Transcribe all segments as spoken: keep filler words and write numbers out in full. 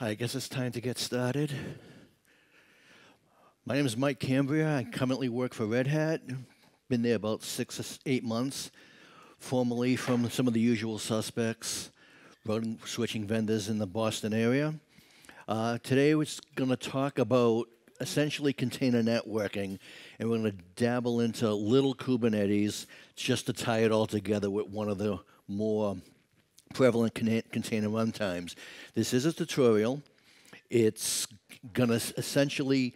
I guess it's time to get started. My name is Mike Cambria. I currently work for Red Hat. Been there about six or eight months, formerly from some of the usual suspects, routing, switching vendors in the Boston area. Uh, today we're going to talk about essentially container networking, and we're going to dabble into little Kubernetes just to tie it all together with one of the more prevalent container runtimes. This is a tutorial. It's going to essentially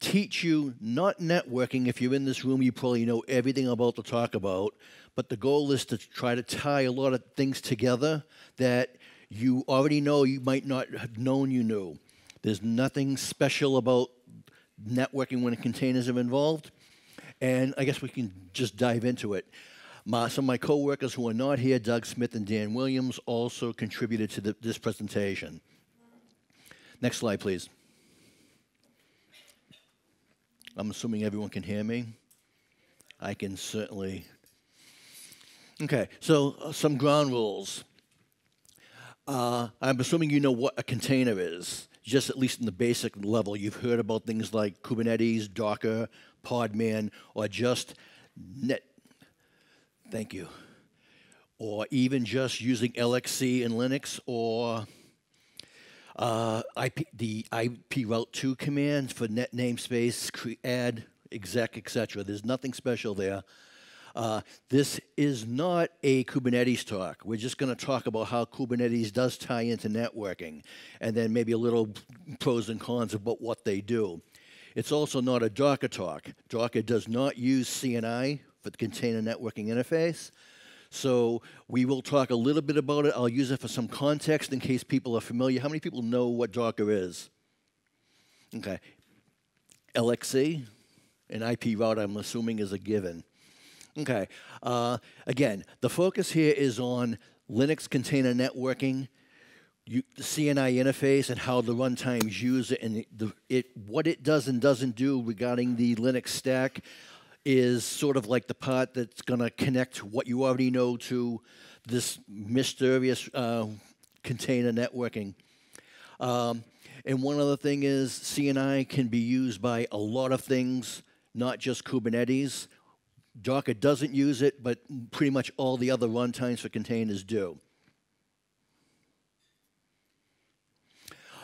teach you not networking. If you're in this room, you probably know everything I'm about to talk about. But the goal is to try to tie a lot of things together that you already know, you might not have known you knew. There's nothing special about networking when containers are involved. And I guess we can just dive into it. My, some of my co-workers who are not here, Doug Smith and Dan Williams, also contributed to the, this presentation. Next slide, please. I'm assuming everyone can hear me. I can certainly. OK, so uh, some ground rules. Uh, I'm assuming you know what a container is, just at least in the basic level. You've heard about things like Kubernetes, Docker, Podman, or just Net. Thank you. Or even just using L X C in Linux, or uh, I P, the I P route two command for net namespace, add, exec, et cetera. There's nothing special there. Uh, this is not a Kubernetes talk. We're just going to talk about how Kubernetes does tie into networking, and then maybe a little pros and cons about what they do. It's also not a Docker talk. Docker does not use C N I for the Container Networking Interface. So we will talk a little bit about it. I'll use it for some context in case people are familiar. How many people know what Docker is? OK. L X C, an I P route, I'm assuming, is a given. OK. Uh, again, the focus here is on Linux container networking, you, the C N I interface, and how the runtimes use it, and the, it, what it does and doesn't do regarding the Linux stack is sort of like the part that's going to connect what you already know to this mysterious uh, container networking. Um, and one other thing is C N I can be used by a lot of things, not just Kubernetes. Docker doesn't use it, but pretty much all the other runtimes for containers do.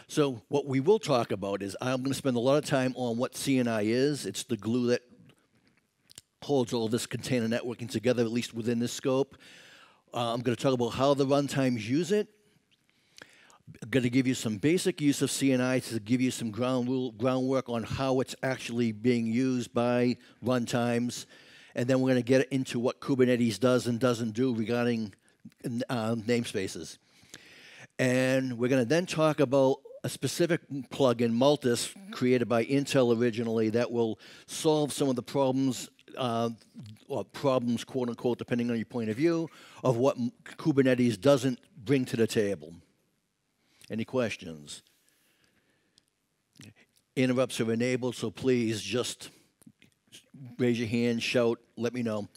So what we will talk about is I'm going to spend a lot of time on what C N I is. It's the glue that holds all this container networking together, at least within this scope. Uh, I'm going to talk about how the runtimes use it. I'm going to give you some basic use of C N I to give you some ground rule, groundwork on how it's actually being used by runtimes. And then we're going to get into what Kubernetes does and doesn't do regarding uh, namespaces. And we're going to then talk about a specific plugin, Multus, created by Intel originally, that will solve some of the problems Uh, or problems, quote unquote, depending on your point of view, of what Kubernetes doesn't bring to the table. Any questions? Interrupts are enabled, so please just raise your hand, shout, let me know.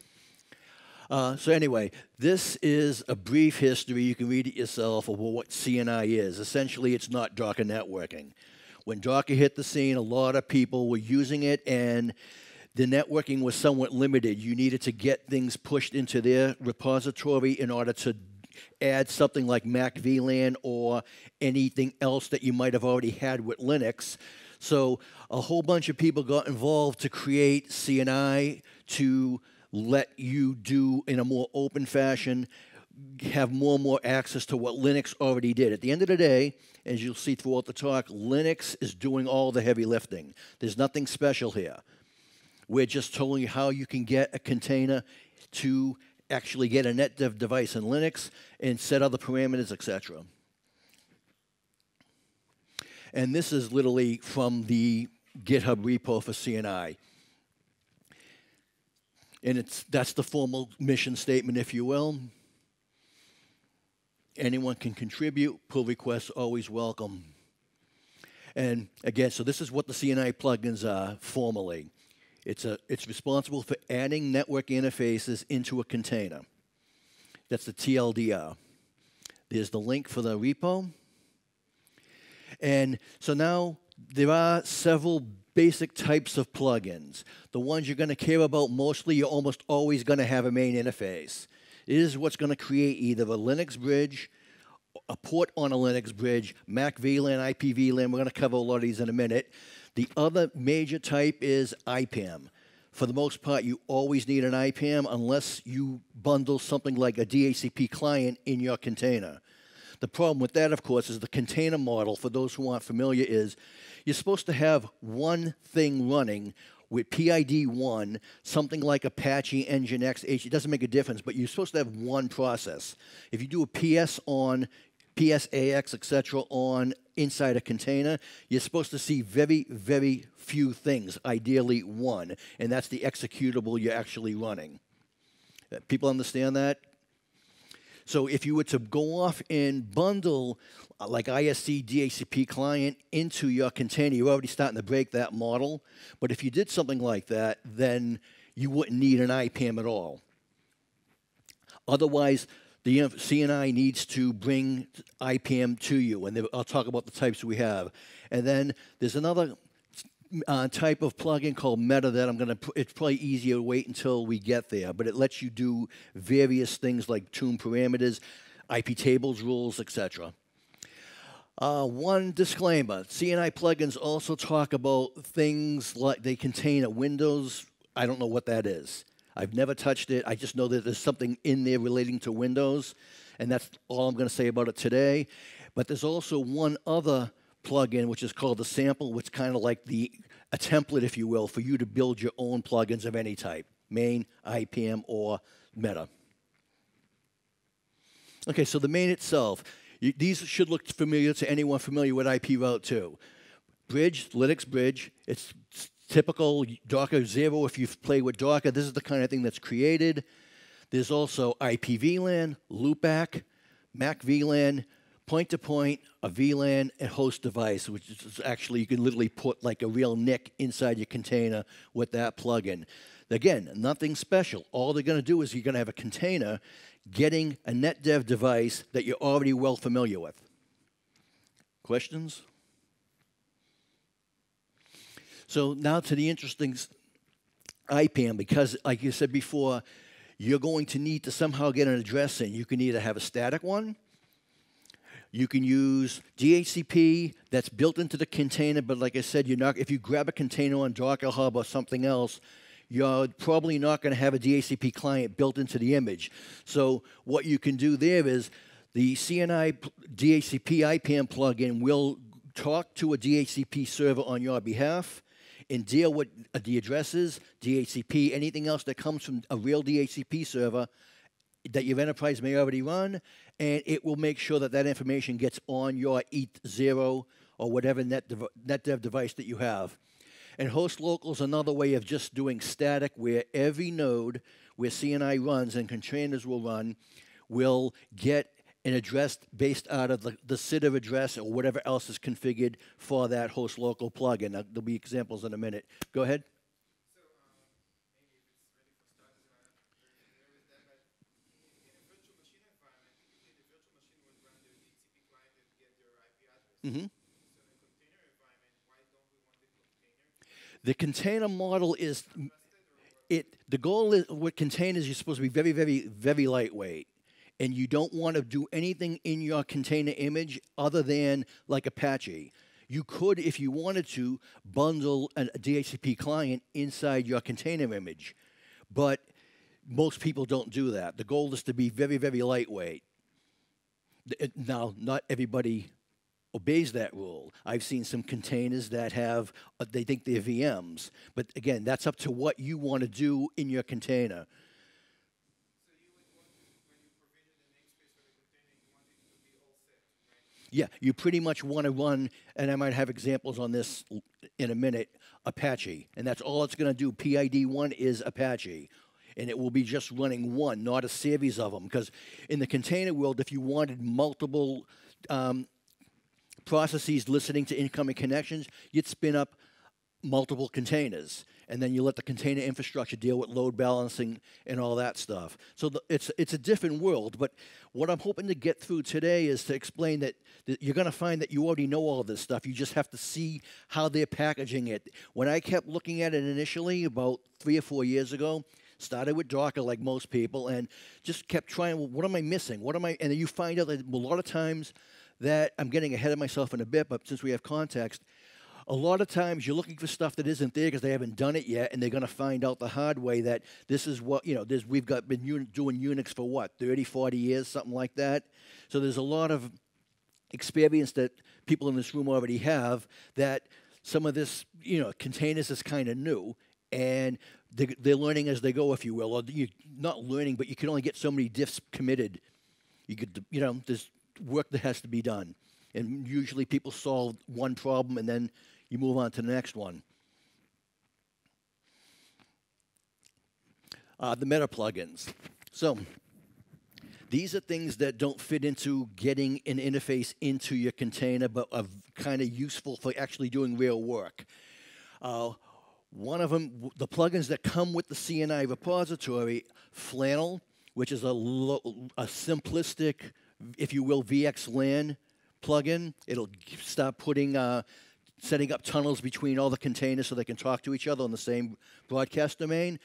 Uh, so anyway, this is a brief history. You can read it yourself of what C N I is. Essentially, it's not Docker networking. When Docker hit the scene, a lot of people were using it, and the networking was somewhat limited. You needed to get things pushed into their repository in order to add something like Mac V LAN or anything else that you might have already had with Linux. So a whole bunch of people got involved to create C N I to let you do in a more open fashion, have more and more access to what Linux already did. At the end of the day, as you'll see throughout the talk, Linux is doing all the heavy lifting. There's nothing special here. We're just telling you how you can get a container to actually get a NetDev device in Linux and set other parameters, et cetera. And this is literally from the GitHub repo for C N I. And it's, that's the formal mission statement, if you will. Anyone can contribute. Pull requests always welcome. And again, so this is what the C N I plugins are formally. It's, a, it's responsible for adding network interfaces into a container. That's the T L D R. There's the link for the repo. And so now there are several basic types of plugins. The ones you're going to care about mostly, you're almost always going to have a main interface. It is what's going to create either a Linux bridge, a port on a Linux bridge, Mac V LAN, I P V LAN. We're going to cover a lot of these in a minute. The other major type is I PAM. For the most part, you always need an I PAM unless you bundle something like a D H C P client in your container. The problem with that, of course, is the container model, for those who aren't familiar, is you're supposed to have one thing running with P I D one, something like Apache, Nginx, H, it doesn't make a difference, but you're supposed to have one process. If you do a P S on, P S A X, et cetera, on inside a container, you're supposed to see very, very few things, ideally one, and that's the executable you're actually running. People understand that? So if you were to go off and bundle uh, like I S C, D H C P client into your container, you're already starting to break that model. But if you did something like that, then you wouldn't need an I PAM at all. Otherwise, the C N I needs to bring I PAM to you, and I'll talk about the types we have. And then there's another Uh, type of plugin called Meta that I'm going to, it's probably easier to wait until we get there, but it lets you do various things like tune parameters, I P tables rules, et cetera. Uh, one disclaimer, C N I plugins also talk about things like they contain a Windows, I don't know what that is. I've never touched it, I just know that there's something in there relating to Windows, and that's all I'm going to say about it today. But there's also one other plugin, which is called the sample, which is kind of like the, a template, if you will, for you to build your own plugins of any type, main, I PAM, or Meta. Okay, so the main itself, you, these should look familiar to anyone familiar with I P Route two. Bridge, Linux bridge, it's typical Docker zero. If you've played with Docker, this is the kind of thing that's created. There's also I P V LAN, loopback, Mac V LAN, point-to-point, a V LAN, and host device, which is actually, you can literally put like a real N I C inside your container with that plugin. Again, nothing special. All they're going to do is you're going to have a container getting a NetDev device that you're already well familiar with. Questions? So now to the interesting I PAM, because like you said before, you're going to need to somehow get an address in. You can either have a static one, you can use D H C P that's built into the container, but like I said, you're not, if you grab a container on Docker Hub or something else, you're probably not going to have a D H C P client built into the image. So what you can do there is the C N I D H C P I PAM plugin will talk to a D H C P server on your behalf and deal with the addresses, D H C P, anything else that comes from a real D H C P server that your enterprise may already run, and it will make sure that that information gets on your E T H zero or whatever net dev, net dev device that you have. And host local is another way of just doing static, where every node where C N I runs and containers will run will get an address based out of the, the S I D R address or whatever else is configured for that host local plugin. Now, there'll be examples in a minute. Go ahead. Mm-hmm. The container model is, it. the goal is with containers, you're supposed to be very, very, very lightweight. And you don't want to do anything in your container image other than like Apache. You could, if you wanted to, bundle a D H C P client inside your container image. But most people don't do that. The goal is to be very, very lightweight. Now, not everybody obeys that rule. I've seen some containers that have, uh, they think they're V Ms. But again, that's up to what you want to do in your container. So you would want to, when you provision the namespace for the container, you want it to be all set, right? Yeah, you pretty much want to run, and I might have examples on this in a minute, Apache. And that's all it's going to do. P I D one is Apache. And it will be just running one, not a series of them. Because in the container world, if you wanted multiple um, processes listening to incoming connections, you'd spin up multiple containers, and then you let the container infrastructure deal with load balancing and all that stuff. So the, it's, it's a different world, but what I'm hoping to get through today is to explain that, that you're going to find that you already know all this stuff. You just have to see how they're packaging it. When I kept looking at it initially about three or four years ago, started with Docker like most people, and just kept trying, well, what am I missing? What am I? And then you find out that a lot of times that I'm getting ahead of myself in a bit, but since we have context, a lot of times you're looking for stuff that isn't there because they haven't done it yet, and they're going to find out the hard way that this is what, you know, there's, we've got been un doing Unix for what, thirty, forty years, something like that. So there's a lot of experience that people in this room already have that some of this, you know, containers is kind of new, and they, they're learning as they go, if you will. Or you're not learning, but you can only get so many diffs committed. You could, you know, there's work that has to be done. And usually people solve one problem and then you move on to the next one. Uh, the meta plugins. So these are things that don't fit into getting an interface into your container, but are kind of useful for actually doing real work. Uh, one of them, the plugins that come with the C N I repository, Flannel, which is a, lo a simplistic, if you will, V X LAN plugin. It'll start putting... Uh, setting up tunnels between all the containers so they can talk to each other on the same broadcast domain.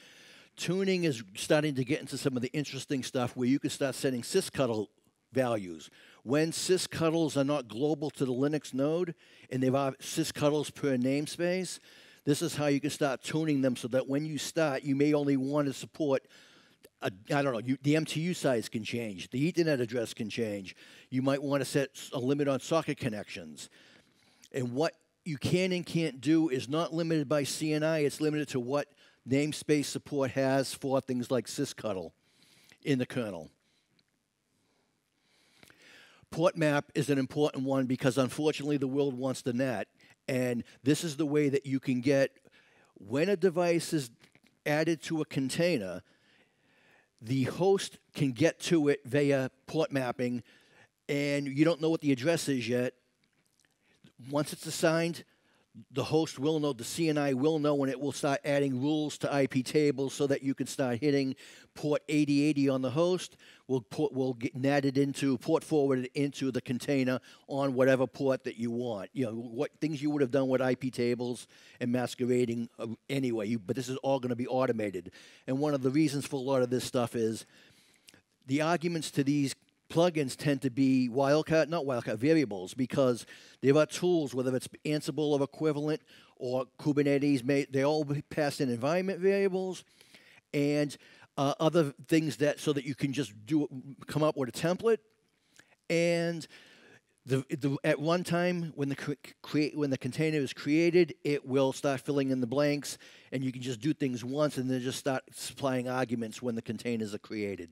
Tuning is starting to get into some of the interesting stuff where you can start setting sysctl values. When sysctls are not global to the Linux node, and there are sysctls per namespace, this is how you can start tuning them so that when you start, you may only want to support A, I don't know, you, the M T U size can change, the Ethernet address can change. You might want to set a limit on socket connections. And what you can and can't do is not limited by C N I. It's limited to what namespace support has for things like sysctl in the kernel. Port map is an important one because, unfortunately, the world wants the N A T. And this is the way that you can get, when a device is added to a container, the host can get to it via port mapping, and you don't know what the address is yet. Once it's assigned, the host will know, the C N I will know, and it will start adding rules to I P tables so that you can start hitting port eighty eighty on the host. We'll, port, we'll get natted into, port forwarded into the container on whatever port that you want. You know, what things you would have done with I P tables and masquerading uh, anyway, you, but this is all going to be automated. And one of the reasons for a lot of this stuff is the arguments to these plugins tend to be wildcat, not wildcat, variables, because there are tools, whether it's Ansible or equivalent or Kubernetes, may, they all pass in environment variables and uh, other things that so that you can just do come up with a template. And the, the, at one time, when the, create, when the container is created, it will start filling in the blanks, and you can just do things once and then just start supplying arguments when the containers are created.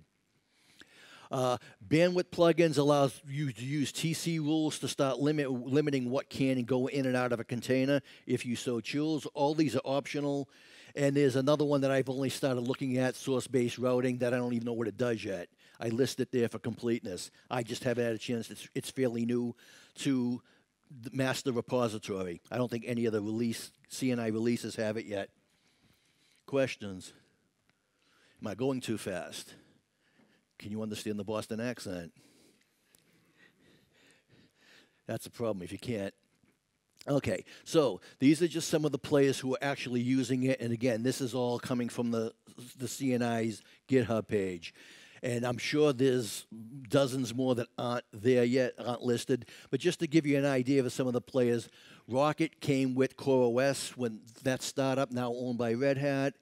Uh, bandwidth plugins allows you to use T C rules to start limit, limiting what can and go in and out of a container if you so choose. All these are optional. And there's another one that I've only started looking at, source-based routing, that I don't even know what it does yet. I list it there for completeness. I just haven't had a chance. It's, it's fairly new to the master repository. I don't think any of the release, C N I releases have it yet. Questions? Am I going too fast? Can you understand the Boston accent? That's a problem if you can't. Okay, so these are just some of the players who are actually using it. And again, this is all coming from the, the C N I's GitHub page. And I'm sure there's dozens more that aren't there yet, aren't listed. But just to give you an idea of some of the players, Rocket came with CoreOS when that startup, now owned by Red Hat.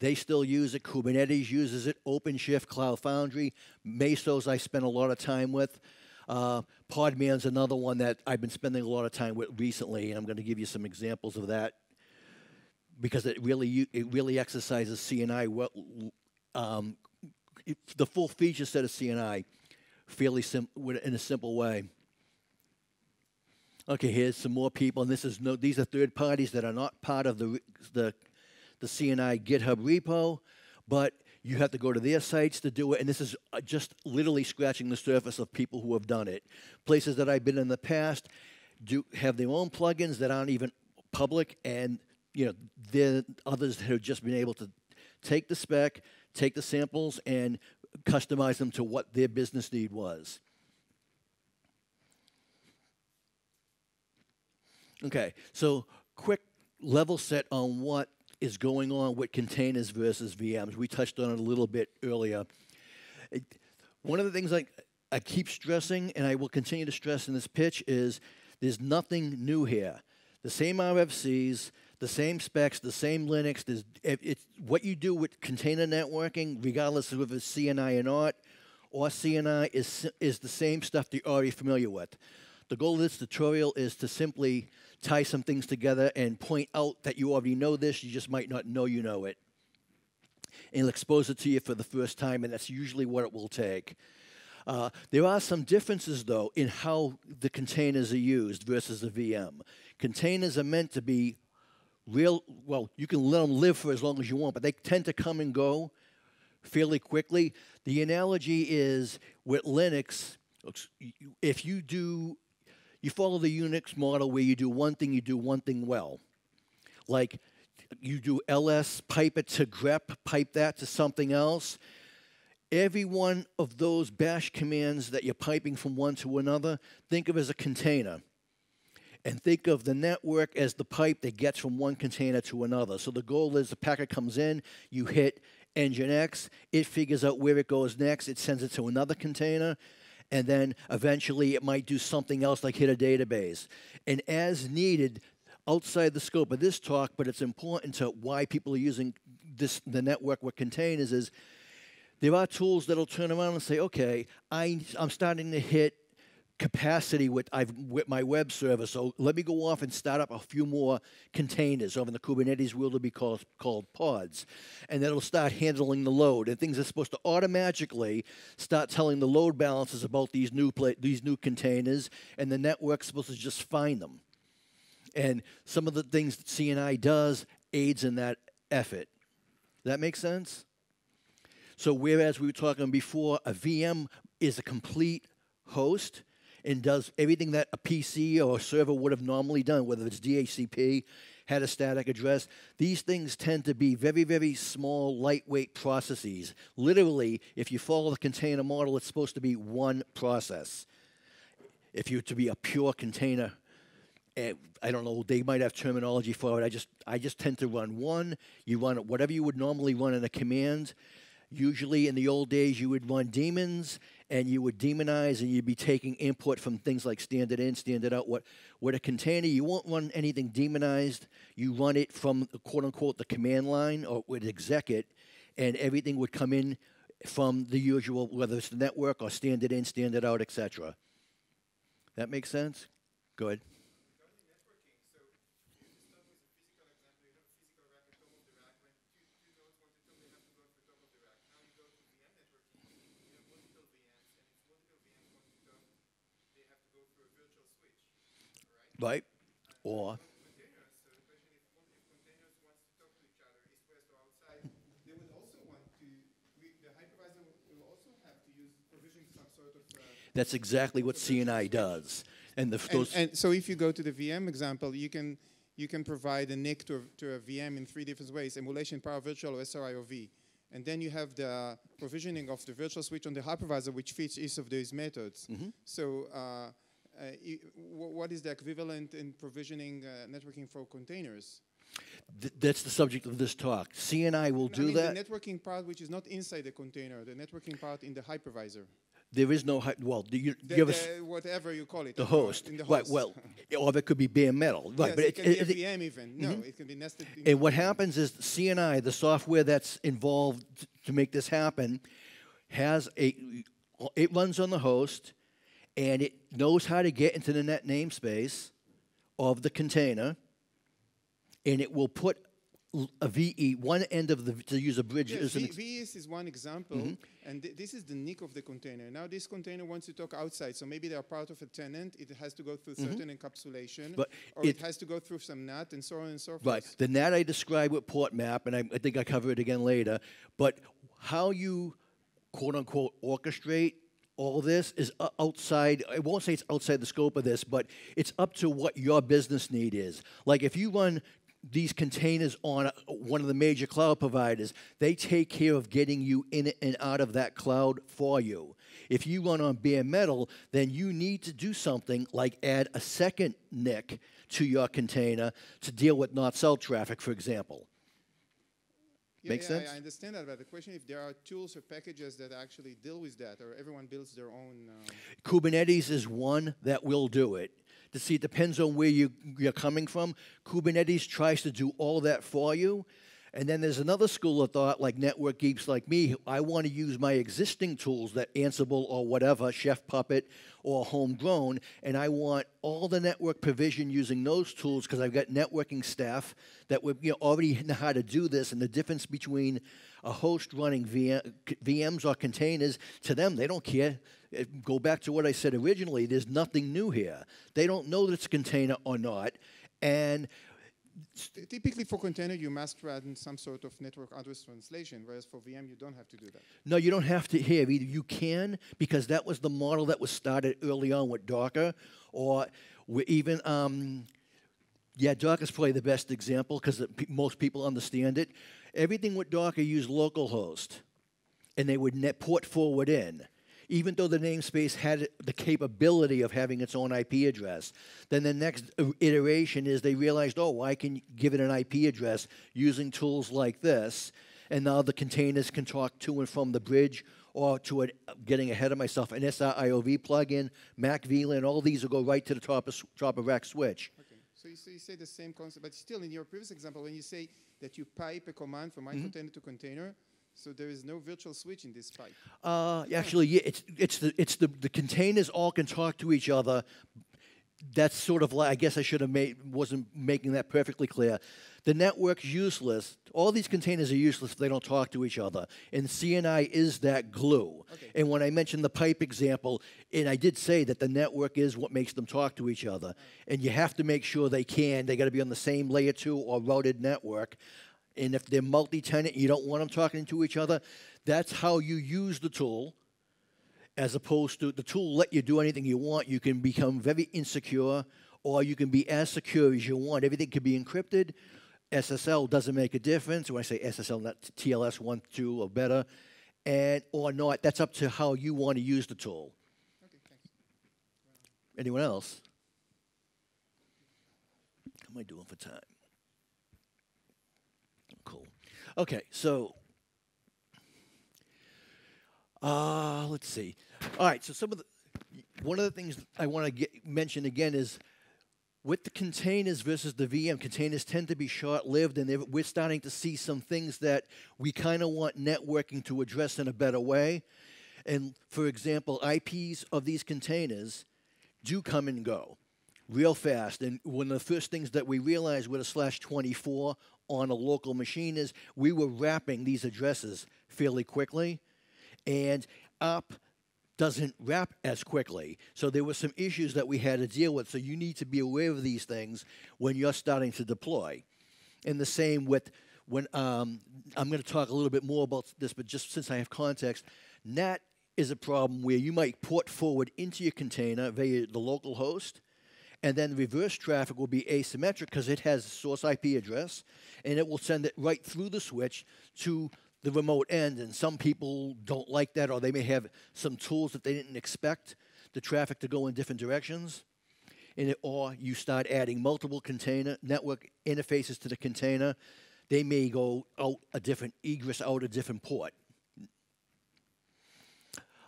They still use it. Kubernetes uses it. OpenShift, Cloud Foundry. Mesos I spent a lot of time with. Uh, Podman's another one that I've been spending a lot of time with recently, and I'm going to give you some examples of that because it really, it really exercises C N I, well, um, it, the full feature set of C N I fairly sim in a simple way. Okay, here's some more people, and this is no, these are third parties that are not part of the, the the C N I GitHub repo, but you have to go to their sites to do it, and this is just literally scratching the surface of people who have done it. Places that I've been in the past do have their own plugins that aren't even public, and you know, then others have just been able to take the spec, take the samples, and customize them to what their business need was. Okay, so quick level set on what is going on with containers versus V Ms. We touched on it a little bit earlier. It, one of the things I, I keep stressing, and I will continue to stress in this pitch, is there's nothing new here. The same R F Cs, the same specs, the same Linux. There's, it, it's, what you do with container networking, regardless of if it's C N I or not, or C N I, is, is the same stuff that you're already familiar with. The goal of this tutorial is to simply tie some things together and point out that you already know this, you just might not know you know it. And it'll expose it to you for the first time, and that's usually what it will take. Uh, there are some differences, though, in how the containers are used versus the V M. Containers are meant to be real, well, you can let them live for as long as you want, but they tend to come and go fairly quickly. The analogy is with Linux, if you do You follow the Unix model where you do one thing, you do one thing well. Like you do L S, pipe it to grep, pipe that to something else. Every one of those bash commands that you're piping from one to another, think of as a container. And think of the network as the pipe that gets from one container to another. So the goal is the packet comes in, you hit engine X, it figures out where it goes next, it sends it to another container, and then eventually it might do something else like hit a database. And as needed, outside the scope of this talk, but it's important to why people are using this, the network with containers, is there are tools that'll turn around and say, okay, I, I'm starting to hit capacity with, I've, with my web server, so let me go off and start up a few more containers. Over in the Kubernetes world, it'll be called, called pods. And that'll start handling the load. And things are supposed to automatically start telling the load balances about these new, these new containers, and the network's supposed to just find them. And some of the things that C N I does aids in that effort. Does that make sense? So whereas we were talking before, a V M is a complete host, and does everything that a P C or a server would have normally done, whether it's D H C P, had a static address. These things tend to be very, very small, lightweight processes. Literally, if you follow the container model, it's supposed to be one process. If you're to be a pure container, I don't know, they might have terminology for it. I just, I just tend to run one. You run whatever you would normally run in a command. Usually in the old days, you would run daemons, and you would daemonize, and you'd be taking input from things like standard in, standard out. What, with a container, you won't run anything daemonized. You run it from, quote-unquote, the command line, or would exec it, and everything would come in from the usual, whether it's the network or standard in, standard out, et cetera. That makes sense? Go ahead. Right, or that's exactly what C N I does. And, the and, and so if you go to the V M example, you can, you can provide a N I C to a, to a V M in three different ways: emulation, power virtual, or S R I O V. And then you have the provisioning of the virtual switch on the hypervisor, which fits each of those methods. Mm-hmm. So uh, Uh, what is the equivalent in provisioning uh, networking for containers? Th that's the subject of this talk. C N I will do I mean that. The networking part, which is not inside the container, the networking part in the hypervisor. There is no, well, do you, the, you have the, a whatever you call it. The host. In the host. Right, well, or it could be bare metal. Right, yes, but it, it can it, be a V M even. Mm-hmm. No, it can be nested. And what happens is C N I, the software that's involved to make this happen, has a, it runs on the host, and it knows how to get into the net namespace of the container, and it will put a V E, one end of the, to use a bridge. Yeah, as an V E S is one example, mm-hmm. and th this is the N I C of the container. Now this container wants to talk outside, so maybe they are part of a tenant, it has to go through mm-hmm. certain encapsulation, but or it, it has to go through some N A T, and so on and so forth. Right, the N A T I described with port map, and I, I think I cover it again later, but how you, quote unquote, orchestrate all this is outside, I won't say it's outside the scope of this, but it's up to what your business need is. Like if you run these containers on one of the major cloud providers, they take care of getting you in and out of that cloud for you. If you run on bare metal, then you need to do something like add a second N I C to your container to deal with not cell traffic, for example. Yeah, Make yeah, sense? I understand that, but the question if there are tools or packages that actually deal with that, or everyone builds their own... Uh Kubernetes is one that will do it. To see, it depends on where you, you're coming from. Kubernetes tries to do all that for you. And then there's another school of thought, like network geeks like me, I want to use my existing tools, that Ansible or whatever, Chef Puppet or Homegrown, and I want all the network provision using those tools because I've got networking staff that would, you know, already know how to do this, and the difference between a host running V M, V Ms or containers, to them, they don't care. It, go back to what I said originally, there's nothing new here. They don't know that it's a container or not, and typically for container, you must run some sort of network address translation, whereas for V M, you don't have to do that. No, you don't have to here. Either you can, because that was the model that was started early on with Docker, or even, um, yeah, Docker's probably the best example because pe most people understand it. Everything with Docker used localhost, and they would net port forward in. Even though the namespace had the capability of having its own I P address, then the next iteration is they realized, oh, I can give it an I P address using tools like this, and now the containers can talk to and from the bridge or to it, getting ahead of myself, an S R I O V plugin, Mac V LAN, all these will go right to the top of, top of rack switch. Okay, so you, so you say the same concept, but still in your previous example, when you say that you pipe a command from my mm-hmm. container to container, so there is no virtual switch in this pipe. Uh, actually, yeah, it's it's the it's the the containers all can talk to each other. That's sort of like, I guess I should have made wasn't making that perfectly clear. The network's useless. All these containers are useless if they don't talk to each other. And C N I is that glue. Okay. And when I mentioned the pipe example, and I did say that the network is what makes them talk to each other. Oh. And you have to make sure they can. They got to be on the same layer two or routed network. And if they're multi-tenant, you don't want them talking to each other. That's how you use the tool, as opposed to the tool let you do anything you want. You can become very insecure, or you can be as secure as you want. Everything can be encrypted. S S L doesn't make a difference. When I say S S L, not T L S one, two, or better, and or not. That's up to how you want to use the tool. Okay, thanks. Anyone else? How am I doing for time? Cool. Okay, so uh, let's see. All right, so some of the one of the things I want to mention again is with the containers versus the V M. Containers tend to be short-lived, and we're starting to see some things that we kind of want networking to address in a better way. And for example, I Ps of these containers do come and go real fast. And one of the first things that we realized with a slash twenty-four on a local machine is we were wrapping these addresses fairly quickly, and up doesn't wrap as quickly. So there were some issues that we had to deal with. So you need to be aware of these things when you're starting to deploy. And the same with when um, I'm going to talk a little bit more about this, but just since I have context, N A T is a problem where you might port forward into your container via the local host. And then reverse traffic will be asymmetric because it has a source I P address, and it will send it right through the switch to the remote end. And some people don't like that, or they may have some tools that they didn't expect the traffic to go in different directions. And it, or you start adding multiple container network interfaces to the container. They may go out a different egress, out a different port.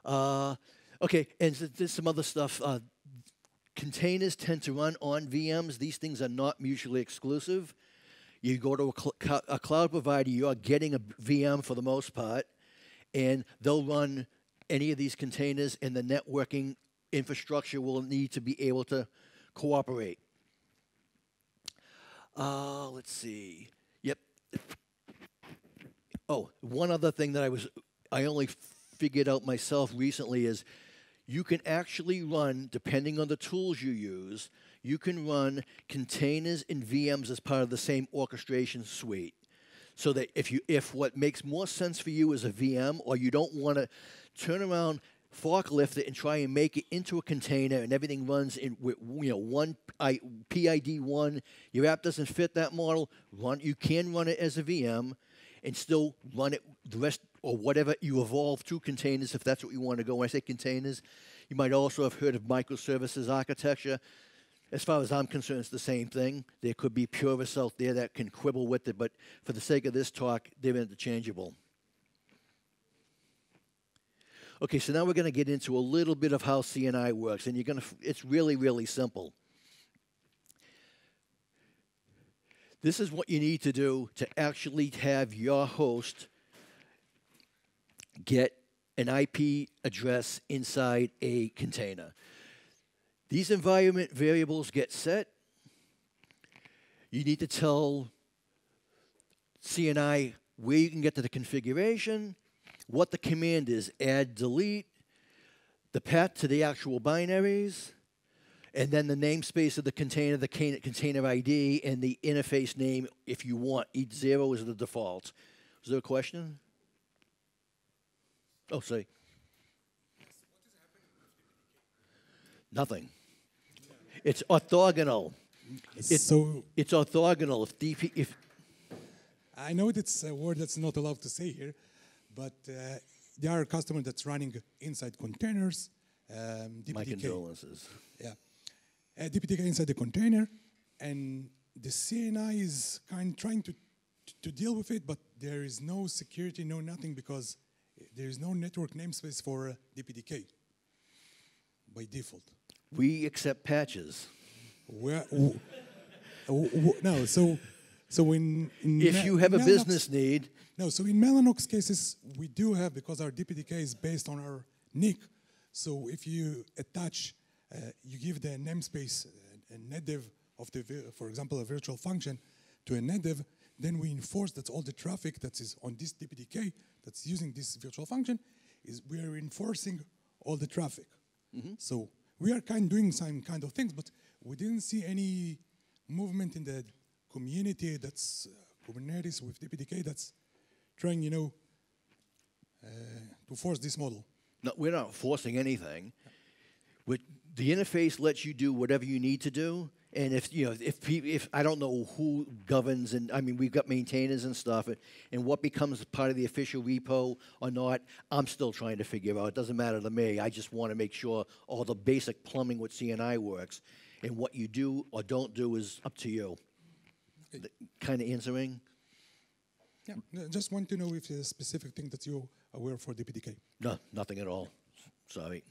Uh, okay, and so there's some other stuff. Uh, Containers tend to run on V Ms. These things are not mutually exclusive. You go to a, cl a cloud provider, you're getting a V M for the most part, and they'll run any of these containers, and the networking infrastructure will need to be able to cooperate. Uh, let's see. Yep. Oh, one other thing that I was, I only figured out myself recently is you can actually run, depending on the tools you use, you can run containers and V Ms as part of the same orchestration suite. So that if you, if what makes more sense for you is a V M, or you don't want to turn around, forklift it and try and make it into a container, and everything runs in, you know, one I, P I D one. Your app doesn't fit that model. Run, you can run it as a V M, and still run it the rest or whatever you evolve to containers if that's what you want to go. When I say containers, you might also have heard of microservices architecture. As far as I'm concerned, it's the same thing. There could be purists out there that can quibble with it, but for the sake of this talk, they're interchangeable. Okay, so now we're going to get into a little bit of how C N I works, and you're going to—it's really, really simple. This is what you need to do to actually have your host get an I P address inside a container. These environment variables get set. You need to tell C N I where you can get to the configuration, what the command is, add, delete, the path to the actual binaries, and then the namespace of the container, the container I D, and the interface name if you want. Each zero is the default. Is there a question? Oh, sorry. Nothing. It's orthogonal. It's so it's orthogonal. If D P, if I know that's a word that's not allowed to say here, but uh, there are customers that's running inside containers. Um, D P D K. My condolences. Yeah, uh, D P D K inside the container, and the C N I is kind of trying to to deal with it, but there is no security, no nothing, because there is no network namespace for uh, D P D K by default. We accept patches. Where, w w no, so so in, in if you have a business need. No, so in Mellanox cases we do have, because our D P D K is based on our N I C. So if you attach, uh, you give the namespace uh, a NetDev of the, for example, a virtual function to a NetDev, then we enforce that all the traffic that is on this D P D K that's using this virtual function is we are enforcing all the traffic. Mm-hmm. So we are kind of doing some kind of things, but we didn't see any movement in the community that's uh, Kubernetes with D P D K that's trying, you know, uh, to force this model. No, we're not forcing anything. With the interface lets you do whatever you need to do, and if you know, if if I don't know who governs, and I mean, we've got maintainers and stuff, and, and what becomes part of the official repo or not, I'm still trying to figure out. It doesn't matter to me. I just want to make sure all the basic plumbing with C N I works, and what you do or don't do is up to you. Okay. Kind of answering. Yeah, no, just want to know if there's a specific thing that you're aware for D P D K. No, nothing at all. Sorry.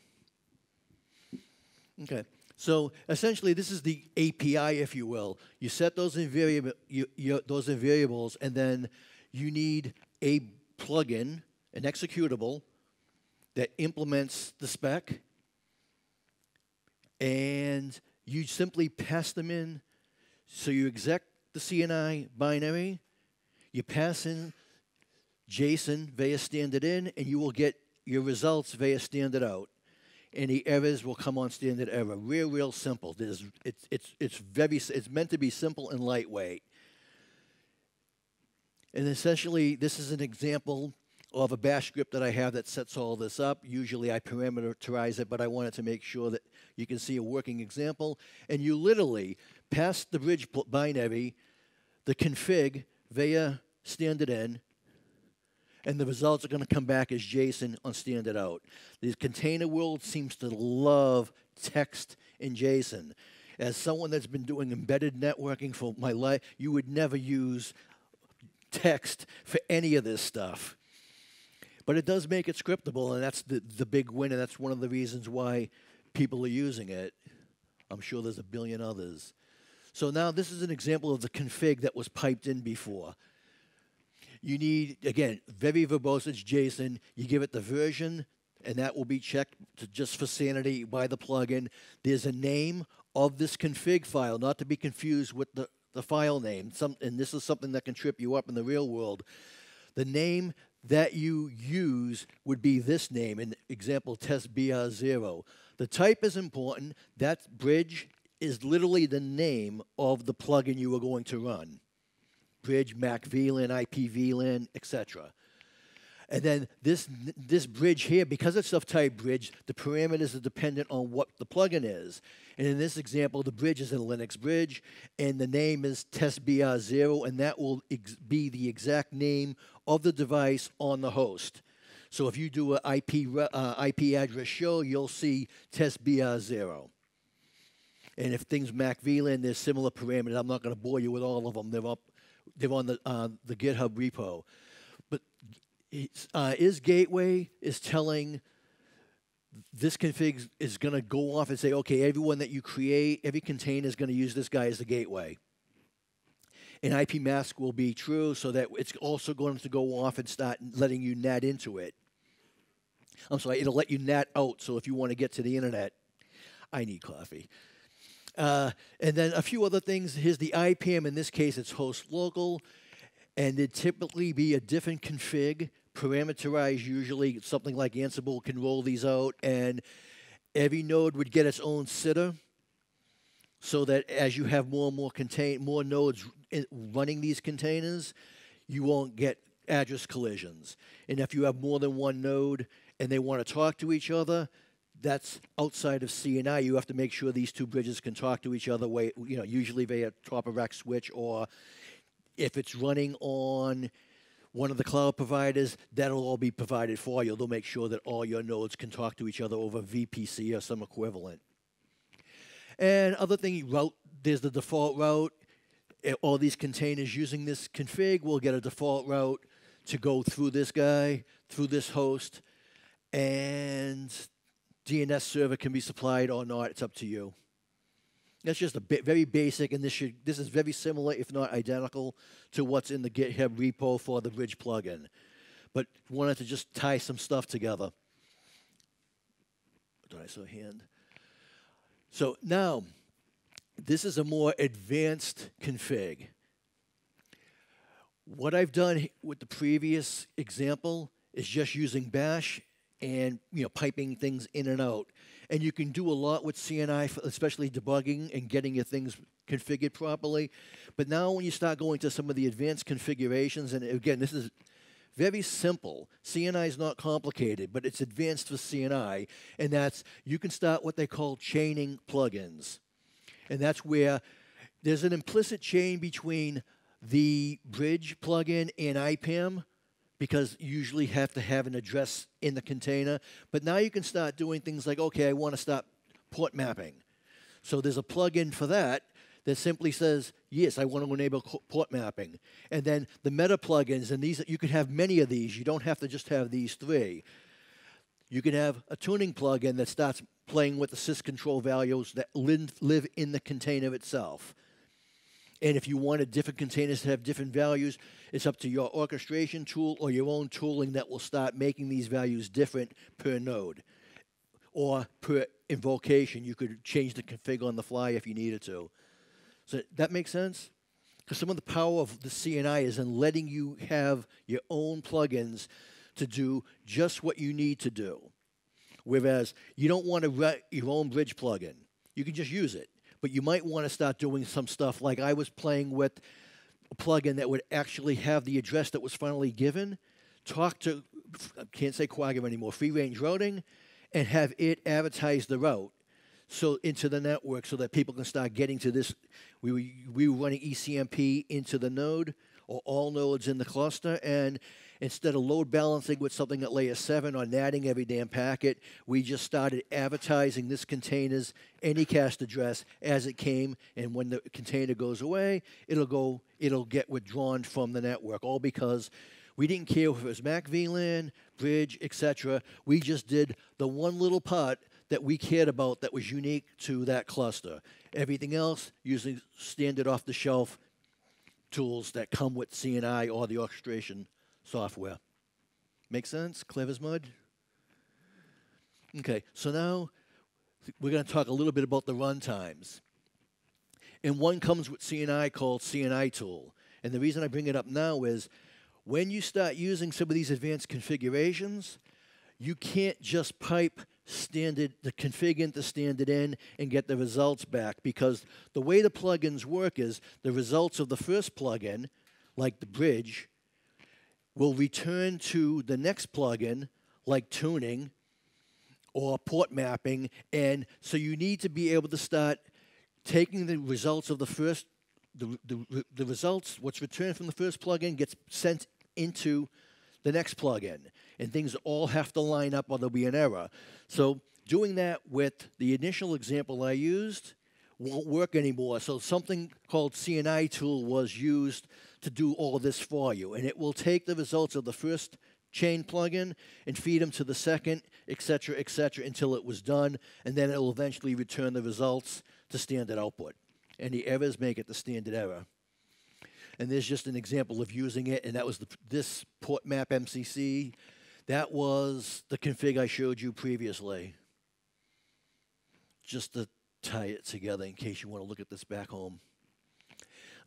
Okay. So essentially, this is the A P I, if you will. You set those in variable, you, you, those in variables, and then you need a plugin, an executable that implements the spec, and you simply pass them in. So you exec the C N I binary, you pass in JSON via standard in, and you will get your results via standard out. Any errors will come on standard error. Real, real simple. There's, it's, it's, it's, very, it's meant to be simple and lightweight. And essentially, this is an example of a bash script that I have that sets all this up. Usually, I parameterize it, but I wanted to make sure that you can see a working example. And you literally pass the bridge binary, the config via standard in, and the results are going to come back as JSON on standard out. The container world seems to love text and JSON. As someone that's been doing embedded networking for my life, you would never use text for any of this stuff. But it does make it scriptable, and that's the, the big win, and that's one of the reasons why people are using it. I'm sure there's a billion others. So now this is an example of the config that was piped in before. You need, again, very verbose, it's JSON. You give it the version, and that will be checked to just for sanity by the plugin. There's a name of this config file, not to be confused with the, the file name. Some, and this is something that can trip you up in the real world. The name that you use would be this name, in example, test B R zero. The type is important. That bridge is literally the name of the plugin you are going to run. Bridge, Mac V LAN, I P V LAN, et cetera. And then this, this bridge here, because it's self-type bridge, the parameters are dependent on what the plugin is. And in this example, the bridge is a Linux bridge, and the name is testbr zero, and that will ex be the exact name of the device on the host. So if you do an I P, uh, I P address show, you'll see testbr zero. And if things Mac V LAN, there's similar parameters. I'm not going to bore you with all of them. They're up, they're on the uh, the GitHub repo. But uh, is gateway is telling this config is going to go off and say, okay, everyone that you create, every container is going to use this guy as the gateway. And I P mask will be true, so that it's also going to go off and start letting you N A T into it. I'm sorry, it'll let you N A T out. So if you want to get to the internet, I need coffee. Uh, and then a few other things. Here's the I PAM. In this case, it's host local. And it'd typically be a different config, parameterized usually. Something like Ansible can roll these out. And every node would get its own sitter, so that as you have more and more, contain more nodes running these containers, you won't get address collisions. And if you have more than one node and they want to talk to each other, that's outside of C N I. You have to make sure these two bridges can talk to each other, way, you know, usually via top-of-rack switch, or if it's running on one of the cloud providers, that'll all be provided for you. They'll make sure that all your nodes can talk to each other over V P C or some equivalent. And other thing, route, there's the default route. All these containers using this config will get a default route to go through this guy, through this host, and D N S server can be supplied or not. It's up to you. That's just a bit very basic, and this should this is very similar, if not identical, to what's in the GitHub repo for the bridge plugin. But wanted to just tie some stuff together. Did I saw a hand? So now, this is a more advanced config. What I've done with the previous example is just using bash and you know piping things in and out. And you can do a lot with C N I, especially debugging and getting your things configured properly. But now when you start going to some of the advanced configurations, and again, this is very simple. C N I is not complicated, but it's advanced for C N I. And that's, you can start what they call chaining plugins. And that's where there's an implicit chain between the bridge plugin and I PAM, because you usually have to have an address in the container. But now you can start doing things like, okay, I want to start port mapping. So there's a plugin for that that simply says, yes, I want to enable port mapping. And then the meta plugins, and these, you can have many of these. You don't have to just have these three. You can have a tuning plugin that starts playing with the syscontrol values that live in the container itself. And if you wanted different containers to have different values, it's up to your orchestration tool or your own tooling that will start making these values different per node or per invocation. You could change the config on the fly if you needed to. So that makes sense? Because some of the power of the C N I is in letting you have your own plugins to do just what you need to do. Whereas you don't want to write your own bridge plugin. You can just use it. But you might want to start doing some stuff. Like I was playing with a plugin that would actually have the address that was finally given, talk to, I can't say quagga anymore, free range routing, and have it advertise the route so into the network so that people can start getting to this. We were, we were running E C M P into the node, or all nodes in the cluster, and instead of load balancing with something at layer seven or natting every damn packet, we just started advertising this container's Anycast address as it came, and when the container goes away, it'll go, it'll get withdrawn from the network, all because we didn't care if it was Mac V LAN, bridge, et cetera. We just did the one little part that we cared about that was unique to that cluster. Everything else using standard off-the-shelf tools that come with C N I or the orchestration software. Make sense? Clever as mud? Okay, so now we're going to talk a little bit about the runtimes. And one comes with C N I called C N I tool. And the reason I bring it up now is when you start using some of these advanced configurations, you can't just pipe standard, the config into standard in and get the results back, because the way the plugins work is the results of the first plugin, like the bridge, will return to the next plugin, like tuning or port mapping. And so you need to be able to start taking the results of the first, the, the, the results, what's returned from the first plugin gets sent into the next plugin. And things all have to line up or there'll be an error. So doing that with the initial example I used won't work anymore. So something called C N I tool was used to do all this for you. And it will take the results of the first chain plugin and feed them to the second, et cetera, et cetera, until it was done. And then it will eventually return the results to standard output. And the errors make it the standard error. And there's just an example of using it. And that was the, this port map M C C. That was the config I showed you previously. Just to tie it together in case you want to look at this back home.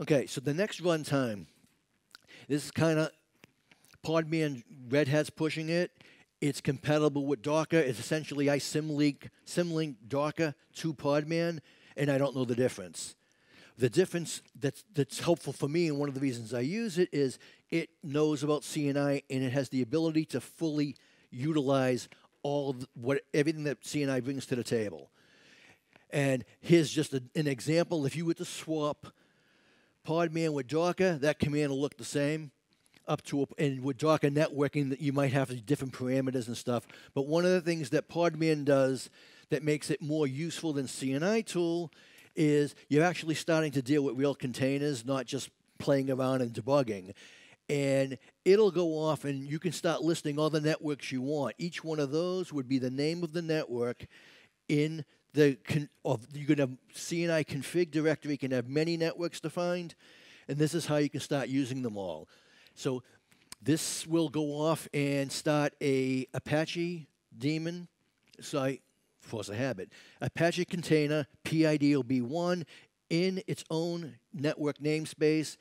OK, so the next runtime. This is kind of Podman, Red Hat's pushing it. It's compatible with Docker. It's essentially I symlink, symlink Docker to Podman, and I don't know the difference. The difference that's, that's helpful for me, and one of the reasons I use it, is it knows about C N I, and it has the ability to fully utilize all the, what everything that C N I brings to the table. And here's just a, an example. If you were to swap Podman with Docker, that command will look the same. Up to a, and with Docker networking, that you might have different parameters and stuff. But one of the things that Podman does that makes it more useful than C N I tool is you're actually starting to deal with real containers, not just playing around and debugging. And it'll go off, and you can start listing all the networks you want. Each one of those would be the name of the network in the con of you can have C N I config directory can have many networks defined, and this is how you can start using them all. So this will go off and start a Apache daemon site, force a habit. Apache container, P I D will be one in its own network namespace.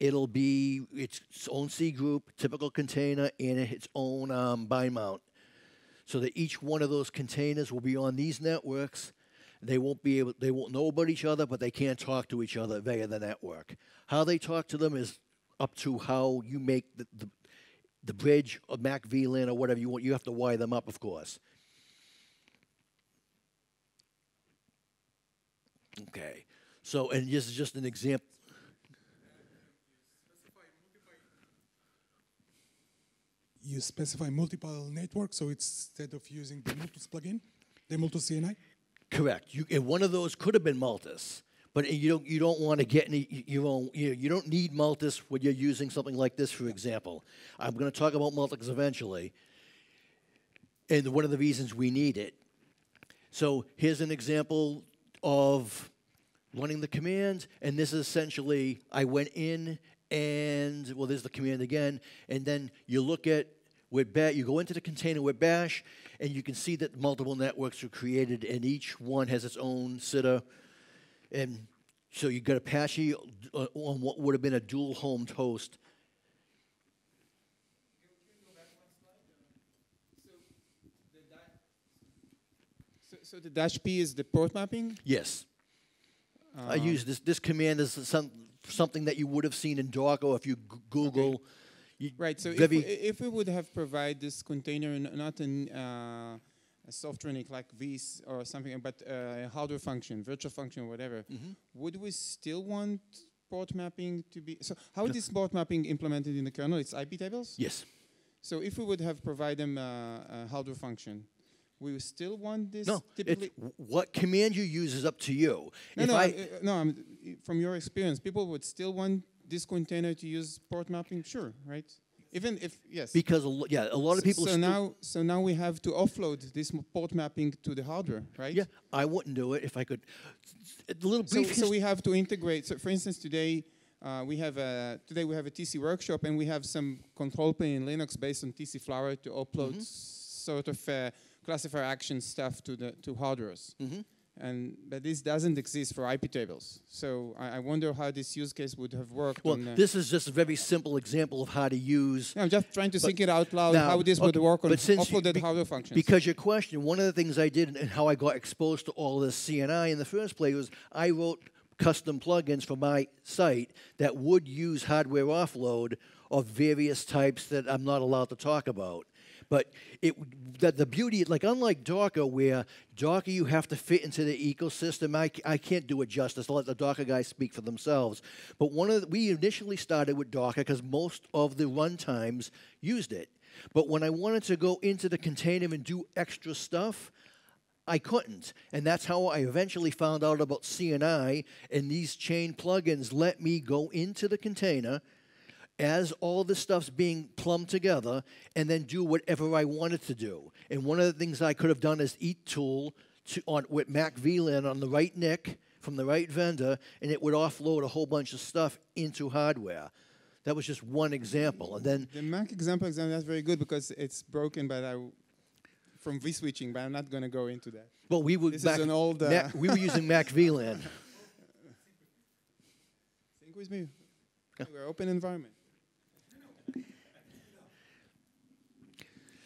It'll be its own C group, typical container, and its own um, bind mount. So that each one of those containers will be on these networks. They won't be able, they won't know about each other, but they can't talk to each other via the network. How they talk to them is up to how you make the, the, the bridge or Mac V LAN or whatever you want. You have to wire them up, of course. Okay. So, and this is just an example. You specify multiple networks, so it's instead of using the Multus plugin, the Multus C N I? Correct. You, and one of those could have been Multus. But you don't, you don't want to get any, your own, you, you don't need Multus when you're using something like this, for example. I'm going to talk about Multus eventually, and one of the reasons we need it. So here's an example of running the command, and this is essentially, I went in and, well, there's the command again, and then you look at, with bash, you go into the container with bash, and you can see that multiple networks are created, and each one has its own sitter. And so you got Apache on what would have been a dual homed host. So, so the dash P is the port mapping? Yes. Uh, I use this. This command is some, something that you would have seen in Docker if you Google. Okay. You right. So if we, if we would have provided this container, and not in. Uh, a software like this or something, but uh, a hardware function, virtual function, whatever, mm-hmm. would we still want port mapping to be... So how is this port mapping implemented in the kernel? It's I P tables? Yes. So if we would have provided them a, a hardware function, we would still want this? No, typically what command you use is up to you. No, if no, I uh, no I'm, from your experience, people would still want this container to use port mapping? Sure, right? Even if, yes. Because, a yeah, a lot of people... So now, so now we have to offload this port mapping to the hardware, right? Yeah, I wouldn't do it if I could. A little brief so, so we have to integrate. So for instance, today, uh, we have a, today we have a T C workshop, and we have some control plane in Linux based on T C Flower to offload mm-hmm. sort of uh, classifier action stuff to, the, to hardwares. Mm-hmm. And, but this doesn't exist for I P tables. So I, I wonder how this use case would have worked. Well, on, uh, this is just a very simple example of how to use. Yeah, I'm just trying to think it out loud, now, how this okay, would work on offloaded hardware functions. Because your question, one of the things I did and how I got exposed to all this C N I in the first place was I wrote custom plugins for my site that would use hardware offload of various types that I'm not allowed to talk about. But it, that the beauty, like unlike Docker, where Docker you have to fit into the ecosystem, I, I can't do it justice. I'll let the Docker guys speak for themselves. But one of the, we initially started with Docker because most of the runtimes used it. But when I wanted to go into the container and do extra stuff, I couldn't. And that's how I eventually found out about C N I, and these chain plugins let me go into the container as all this stuff's being plumbed together and then do whatever I wanted to do. And one of the things I could have done is eat tool to, on, with Mac V LAN on the right N I C from the right vendor, and it would offload a whole bunch of stuff into hardware. That was just one example. And then the Mac example, example that's very good because it's broken by that from vSwitching, but I'm not going to go into that. Well, we would. This back is an old. Uh, Mac, we were using Mac V LAN. Think with me. Yeah. We're open environment.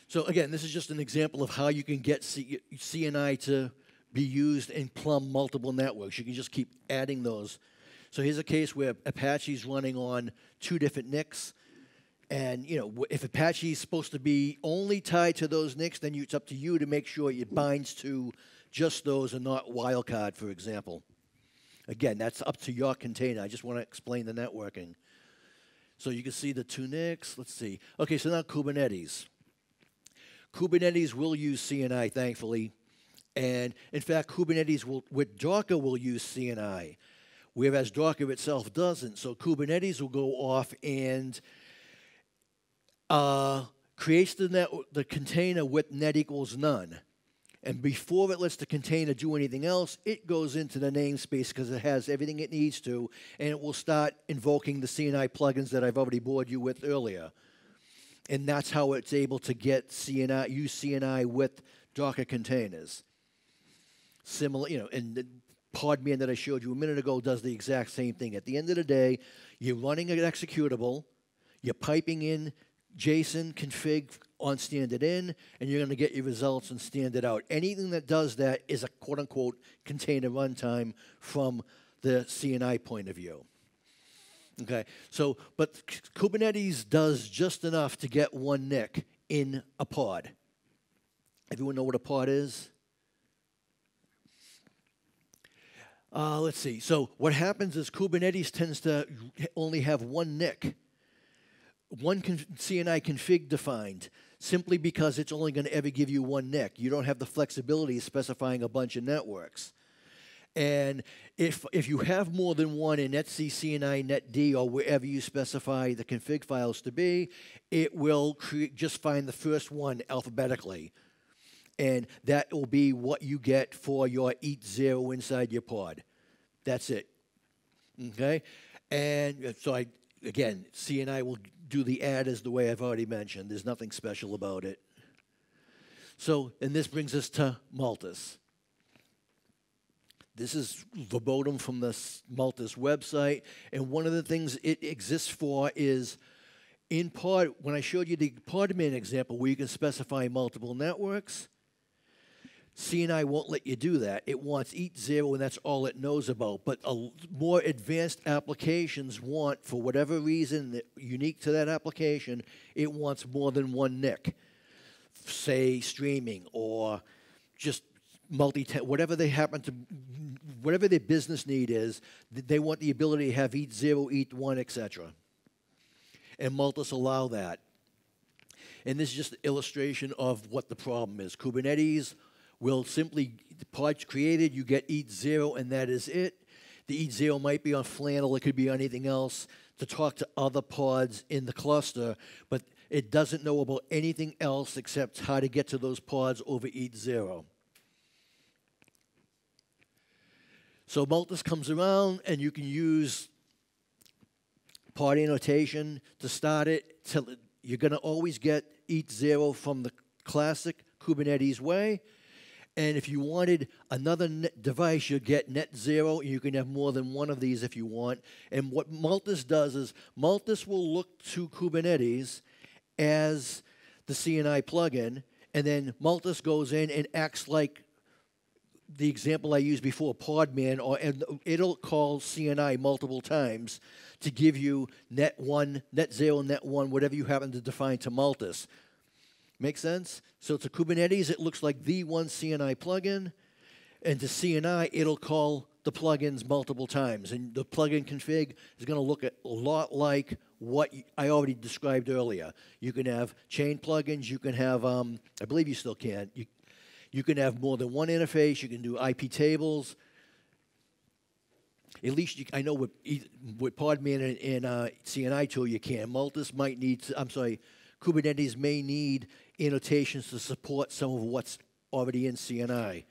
So again, this is just an example of how you can get C N I to be used and plumb multiple networks. You can just keep adding those. So here's a case where Apache's running on two different N I Cs. And you know, if Apache's supposed to be only tied to those N I Cs, then it's up to you to make sure it binds to just those and not wildcard, for example. Again, that's up to your container. I just want to explain the networking. So you can see the two N I Cs. Let's see. OK, so now Kubernetes. Kubernetes will use C N I, thankfully. And in fact, Kubernetes will, with Docker will use C N I. Whereas Docker itself doesn't. So Kubernetes will go off and uh, creates the, net, the container with net equals none. And before it lets the container do anything else, it goes into the namespace because it has everything it needs to, and it will start invoking the C N I plugins that I've already bored you with earlier. And that's how it's able to get C N I, use C N I with Docker containers. Similar, you know, and Podman that I showed you a minute ago does the exact same thing. At the end of the day, you're running an executable, you're piping in JSON config on standard in, and you're going to get your results in standard out. Anything that does that is a quote-unquote container runtime from the C N I point of view. Okay, so, but Kubernetes does just enough to get one N I C in a pod. Everyone know what a pod is? Uh, let's see. So what happens is Kubernetes tends to only have one N I C, one C N I config defined, simply because it's only going to ever give you one N I C. You don't have the flexibility of specifying a bunch of networks. And if, if you have more than one in netc, C N I, netd, or wherever you specify the config files to be, it will just find the first one alphabetically. And that will be what you get for your eat zero inside your pod. That's it. Okay? And so, I, again, C N I will do the add as the way I've already mentioned. There's nothing special about it. So, and this brings us to Multus. This is verbatim from the Multus website. And one of the things it exists for is in pod, when I showed you the Podman example where you can specify multiple networks, C N I won't let you do that. It wants eat zero, and that's all it knows about. But a, more advanced applications want, for whatever reason that, unique to that application, it wants more than one N I C. Say streaming or just multi, whatever they happen to, whatever their business need is, they want the ability to have eat zero, eat one, et cetera. And Multus allow that. And this is just an illustration of what the problem is. Kubernetes will simply, the pod's created, you get eat zero, and that is it. The eat zero might be on Flannel, it could be on anything else, to talk to other pods in the cluster, but it doesn't know about anything else except how to get to those pods over eat zero. So Multus comes around, and you can use pod annotation to start it. Till it you're going to always get eat zero from the classic Kubernetes way. And if you wanted another net device, you'd get net zero. You can have more than one of these if you want. And what Multus does is Multus will look to Kubernetes as the C N I plugin, and then Multus goes in and acts like the example I used before, Podman, or, and it'll call C N I multiple times to give you net one, net zero, net one, whatever you happen to define to Multus. Make sense? So to Kubernetes, it looks like the one C N I plugin, and to C N I, it'll call the plugins multiple times, and the plugin config is going to look at a lot like what I already described earlier. You can have chain plugins. You can have, um, I believe you still can. You, you can have more than one interface. You can do I P tables. At least you, I know with, with Podman and, and uh, C N I tool you can. Multus might need, to, I'm sorry, Kubernetes may need annotations to support some of what's already in C N I.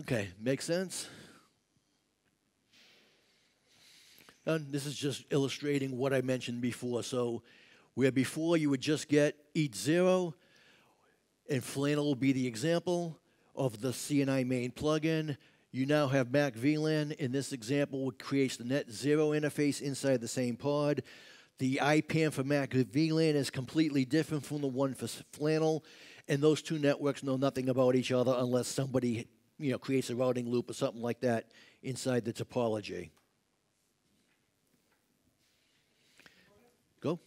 Okay, makes sense? And this is just illustrating what I mentioned before. So where before you would just get each zero, and Flannel will be the example of the C N I main plugin. You now have Mac V LAN. In this example, it creates the net zero interface inside the same pod. The I PAM for Mac V LAN is completely different from the one for Flannel, and those two networks know nothing about each other unless somebody you know, creates a routing loop or something like that inside the topology. Go.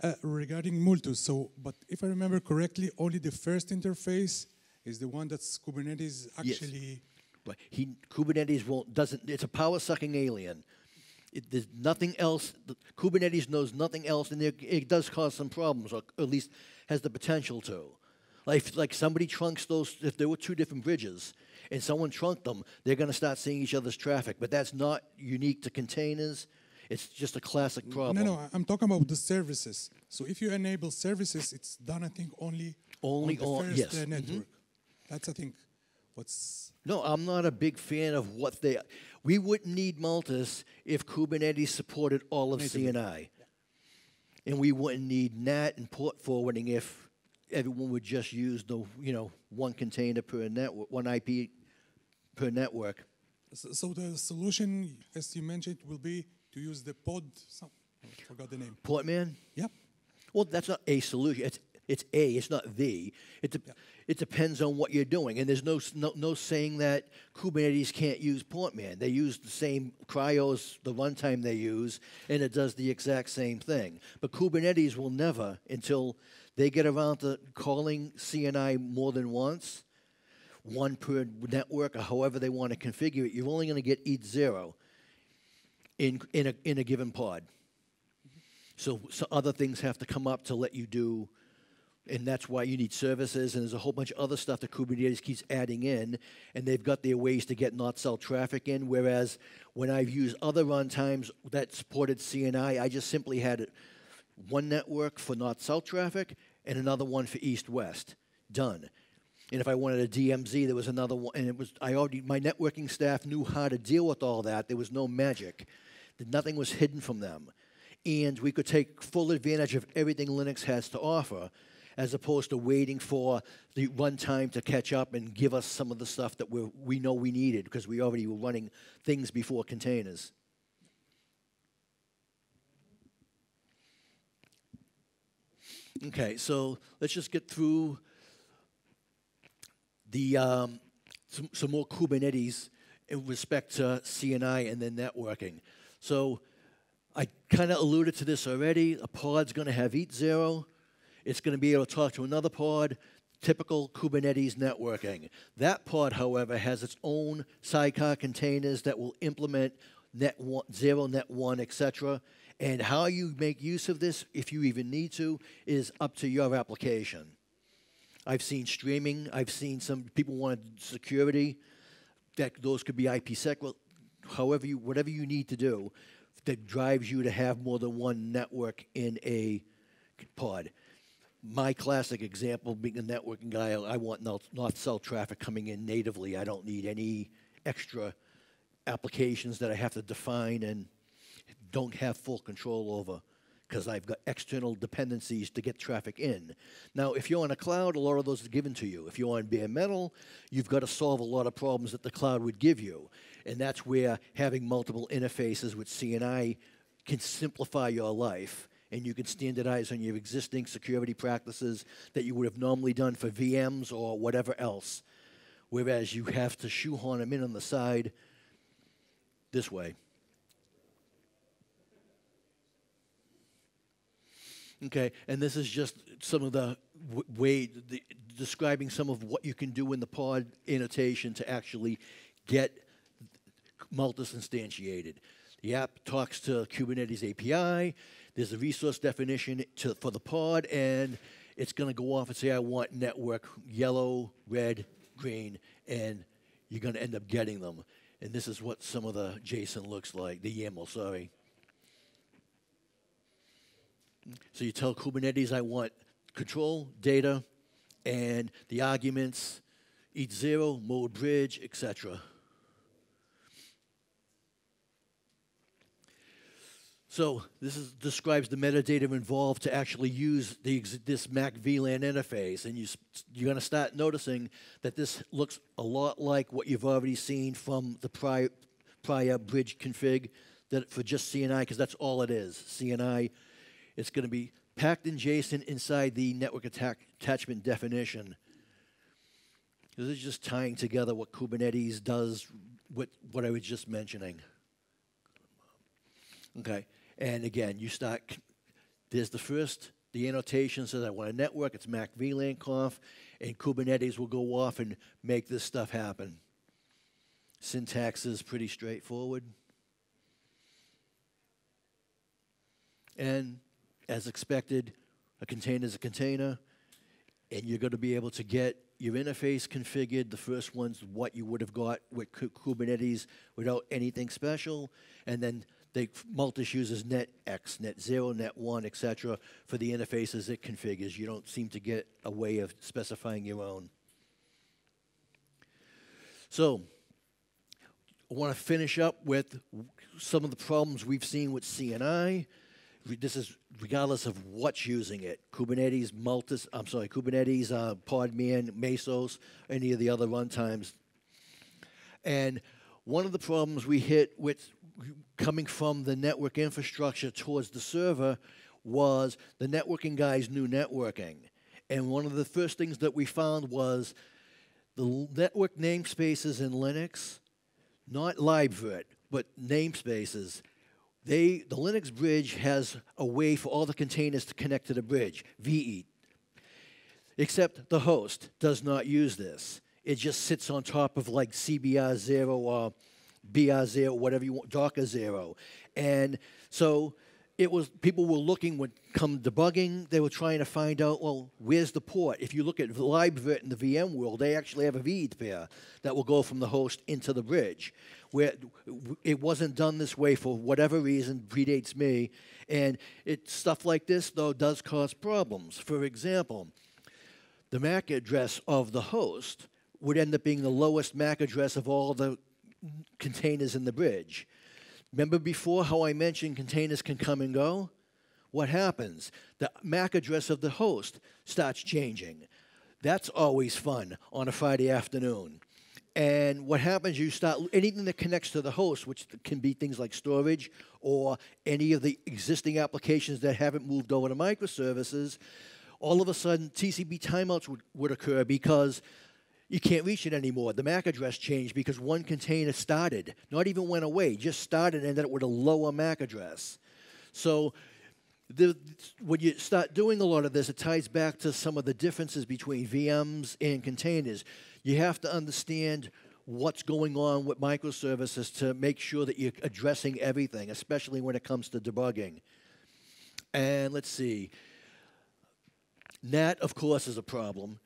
Uh, regarding Multus, so, but if I remember correctly, only the first interface is the one that's Kubernetes actually... Yes. But he, Kubernetes won't, doesn't, it's a power-sucking alien. It, there's nothing else, the, Kubernetes knows nothing else, and there, it does cause some problems, or at least has the potential to. Like, like somebody trunks those, if there were two different bridges and someone trunked them, they're going to start seeing each other's traffic. But that's not unique to containers. It's just a classic problem. No, no, I'm talking about the services. So if you enable services, it's done, I think, only, only on the on, first yes. uh, network. Mm-hmm. That's, I think, what's... No, I'm not a big fan of what they... We wouldn't need Multus if Kubernetes supported all of Native. C N I. Yeah. And we wouldn't need N A T and port forwarding if... everyone would just use the you know one container per network, one I P per network. So, so the solution, as you mentioned, will be to use the pod. Some, I forgot the name. Portman. Yep. Well, that's not a solution. It's it's a. It's not the. It de yep. it depends on what you're doing, and there's no no no saying that Kubernetes can't use Portman. They use the same cryos, the runtime they use, and it does the exact same thing. But Kubernetes will never until they get around to calling C N I more than once, one per network, or however they want to configure it. You're only going to get each zero in, in, a, in a given pod. So, so other things have to come up to let you do, and that's why you need services, and there's a whole bunch of other stuff that Kubernetes keeps adding in, and they've got their ways to get not-sell traffic in, whereas when I've used other runtimes that supported C N I, I just simply had it. One network for north-south traffic and another one for east-west. Done. And if I wanted a D M Z, there was another one. And it was I already my networking staff knew how to deal with all that. There was no magic. Nothing was hidden from them. And we could take full advantage of everything Linux has to offer, as opposed to waiting for the runtime to catch up and give us some of the stuff that we're, we know we needed because we already were running things before containers. Okay, so let's just get through the um, some, some more Kubernetes in respect to C N I and then networking. So I kind of alluded to this already. A pod's going to have each zero. It's going to be able to talk to another pod, typical Kubernetes networking. That pod, however, has its own sidecar containers that will implement net one, zero, net one, et cetera. And how you make use of this, if you even need to, is up to your application. I've seen streaming. I've seen some people want security. That those could be IPsec. Well, however you, whatever you need to do, that drives you to have more than one network in a pod. My classic example, being a networking guy, I want north-south traffic coming in natively. I don't need any extra applications that I have to define and don't have full control over because I've got external dependencies to get traffic in. Now, if you're on a cloud, a lot of those are given to you. If you're on bare metal, you've got to solve a lot of problems that the cloud would give you. And that's where having multiple interfaces with C N I can simplify your life and you can standardize on your existing security practices that you would have normally done for V Ms or whatever else. Whereas you have to shoehorn them in on the side this way. Okay, and this is just some of the w way, the, describing some of what you can do in the pod annotation to actually get Multus instantiated. The app talks to Kubernetes A P I. There's a resource definition to, for the pod, and it's going to go off and say, I want network yellow, red, green, and you're going to end up getting them. And this is what some of the JSON looks like, the YAML, sorry. So you tell Kubernetes, I want control, data, and the arguments, each zero, mode bridge, et cetera. So this is, describes the metadata involved to actually use the, this Mac V LAN interface. And you, you're going to start noticing that this looks a lot like what you've already seen from the prior, prior bridge config that for just C N I, because that's all it is, C N I. It's going to be packed in JSON inside the network attack attachment definition. This is just tying together what Kubernetes does with what I was just mentioning. Okay. And again, you start, there's the first, the annotation says I want a network, it's Mac V LAN conf, and Kubernetes will go off and make this stuff happen. Syntax is pretty straightforward. And as expected, a container is a container, and you're going to be able to get your interface configured. The first one's what you would have got with Kubernetes without anything special, and then they Multus uses NetX, Net zero, Net one, et cetera, for the interfaces it configures. You don't seem to get a way of specifying your own. So I want to finish up with some of the problems we've seen with C N I. This is regardless of what's using it. Kubernetes, Multus, I'm sorry, Kubernetes, uh, Podman, Mesos, any of the other runtimes. And one of the problems we hit with coming from the network infrastructure towards the server was the networking guys knew networking. And one of the first things that we found was the network namespaces in Linux, not Libvirt, but namespaces. They, the Linux bridge has a way for all the containers to connect to the bridge, V E. Except the host does not use this. It just sits on top of like C B R zero or B R zero, whatever you want, Docker zero. And so it was, people were looking, would come debugging, they were trying to find out, well, where's the port? If you look at Libvirt in the V M world, they actually have a V E pair that will go from the host into the bridge. Where it wasn't done this way for whatever reason, predates me. And it, stuff like this, though, does cause problems. For example, the MAC address of the host would end up being the lowest MAC address of all the containers in the bridge. Remember before how I mentioned containers can come and go? What happens? The MAC address of the host starts changing. That's always fun on a Friday afternoon. And what happens, you start, anything that connects to the host, which can be things like storage or any of the existing applications that haven't moved over to microservices, all of a sudden T C P timeouts would, would occur because you can't reach it anymore. The MAC address changed because one container started, not even went away, just started and ended up with a lower MAC address. So the, when you start doing a lot of this, it ties back to some of the differences between V Ms and containers. You have to understand what's going on with microservices to make sure that you're addressing everything, especially when it comes to debugging. And let's see. N A T, of course, is a problem.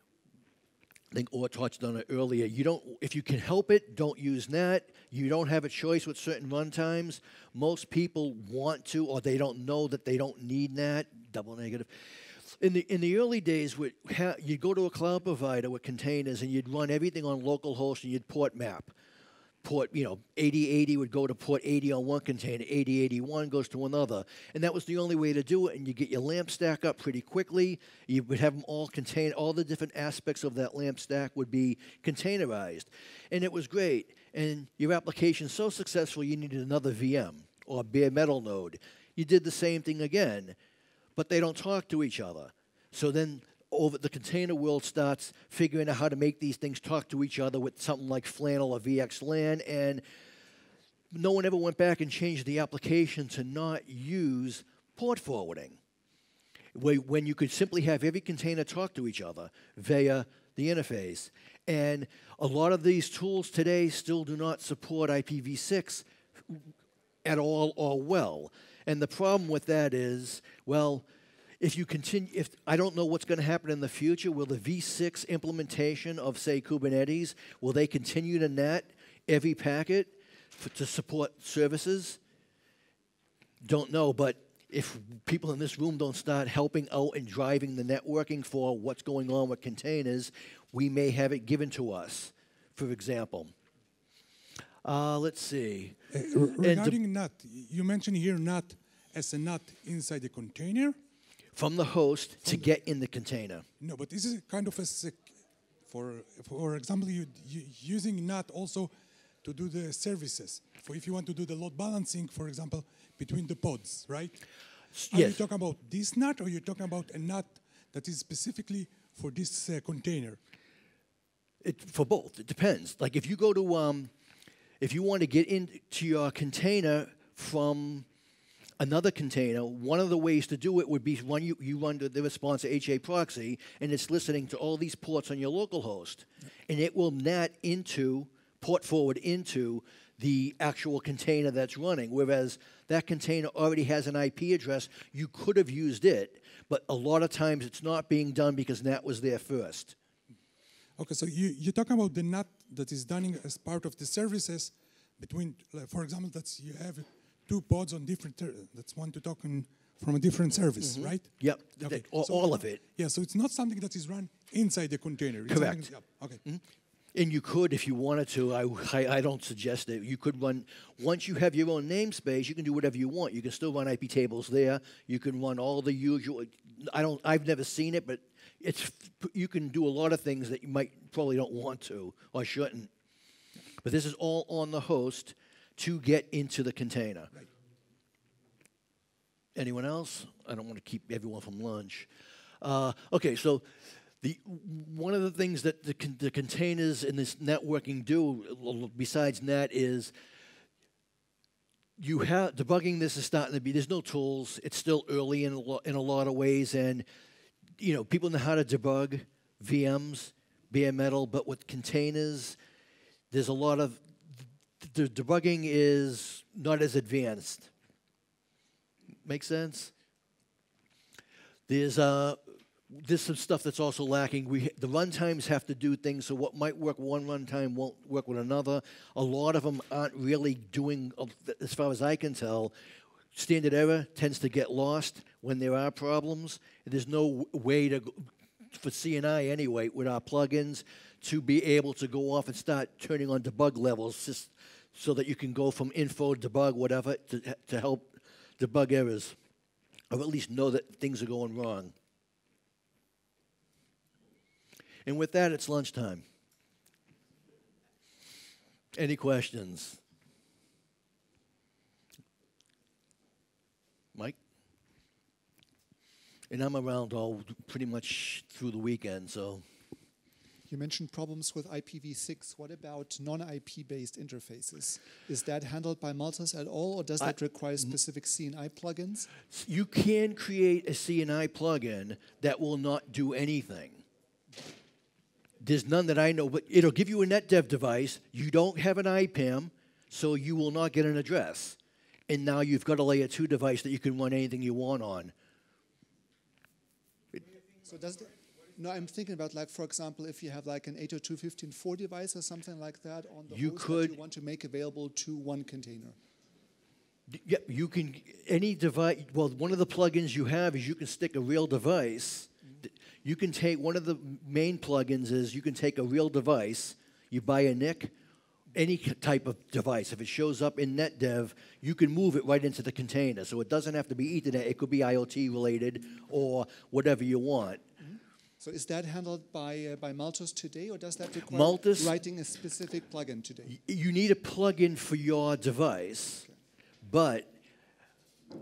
I think Orr touched on it earlier. You don't, if you can help it, don't use N A T. You don't have a choice with certain runtimes. Most people want to, or they don't know that they don't need N A T, double negative. In the, in the early days, you'd go to a cloud provider with containers, and you'd run everything on local host, and you'd port map. Port, you know, eighty eighty would go to port eighty on one container, eighty eighty-one goes to another. And that was the only way to do it, and you get your LAMP stack up pretty quickly. You would have them all contained. All the different aspects of that LAMP stack would be containerized. And it was great. And your application's so successful, you needed another V M or bare metal node. You did the same thing again. but they don't talk to each other. So then over the container world starts figuring out how to make these things talk to each other with something like Flannel or V X LAN, and no one ever went back and changed the application to not use port forwarding, when you could simply have every container talk to each other via the interface. And a lot of these tools today still do not support I P v six at all or well. And the problem with that is, well, if you continue, if I don't know what's going to happen in the future. Will the v six implementation of, say, Kubernetes, will they continue to net every packet for, to support services? Don't know, but if people in this room don't start helping out and driving the networking for what's going on with containers, we may have it given to us, for example. Uh, let's see. Uh, regarding NAT, you mentioned here NAT as a NAT inside the container? From the host from to the get in the container. No, but this is kind of a sec. For, for example, you, you using NAT also to do the services. For if you want to do the load balancing, for example, between the pods, right? Yes. Are you talking about this NAT, or are you talking about a NAT that is specifically for this uh, container? It, for both, it depends. Like if you go to, um, if you want to get into your container from another container, one of the ways to do it would be run you, you run the response to H A proxy, and it's listening to all these ports on your local host, and it will NAT into, port forward into the actual container that's running, whereas that container already has an I P address. You could have used it, but a lot of times it's not being done because NAT was there first. Okay, so you, you're talking about the NAT that is done as part of the services between, like, for example, that you have two pods on different, that's one to talk in, from a different service, mm-hmm. right? Yep, okay. all, so, all of it. Yeah, so it's not something that is run inside the container. It's correct. Yep. Okay. Mm-hmm. And you could, if you wanted to, I, I, I don't suggest it. You could run, once you have your own namespace, you can do whatever you want. You can still run I P tables there. You can run all the usual, I don't, I've never seen it, but it's, you can do a lot of things that you might probably don't want to or shouldn't. But this is all on the host to get into the container. Right. Anyone else? I don't want to keep everyone from lunch. Uh, okay, so The, one of the things that the, con the containers in this networking do, besides NAT, is you have debugging. This is starting to be. There's no tools. It's still early in a, lo in a lot of ways, and you know people know how to debug V Ms, bare metal, but with containers, there's a lot of the debugging is not as advanced. Make sense? There's a uh, There's some stuff that's also lacking. We, the runtimes have to do things, so what might work one runtime won't work with another. A lot of them aren't really doing, as far as I can tell, standard error tends to get lost when there are problems. There's no way to, for C N I anyway, with our plugins, to be able to go off and start turning on debug levels just so that you can go from info, debug, whatever, to, to help debug errors, or at least know that things are going wrong. And with that, it's lunchtime. Any questions? Mike? And I'm around all pretty much through the weekend, so. You mentioned problems with I P v six. What about non I P based interfaces? Is that handled by Multus at all, or does I, that require specific C N I plugins? You can create a C N I plugin that will not do anything. There's none that I know, but it'll give you a NetDev device. You don't have an I PAM, so you will not get an address. And now you've got a layer two device that you can run anything you want on. It so does the, no, I'm thinking about, like, for example, if you have like an eight oh two dot fifteen dot four device or something like that on the you host could that you want to make available to one container. Yep, yeah, you can, any device, well, one of the plugins you have is you can stick a real device. You can take, one of the main plugins is you can take a real device, you buy a N I C, any type of device. If it shows up in NetDev, you can move it right into the container. So it doesn't have to be Ethernet, it could be I O T related or whatever you want. Mm-hmm. So is that handled by, uh, by Multus today, or does that require Multus, writing a specific plugin today? You need a plugin for your device, okay. But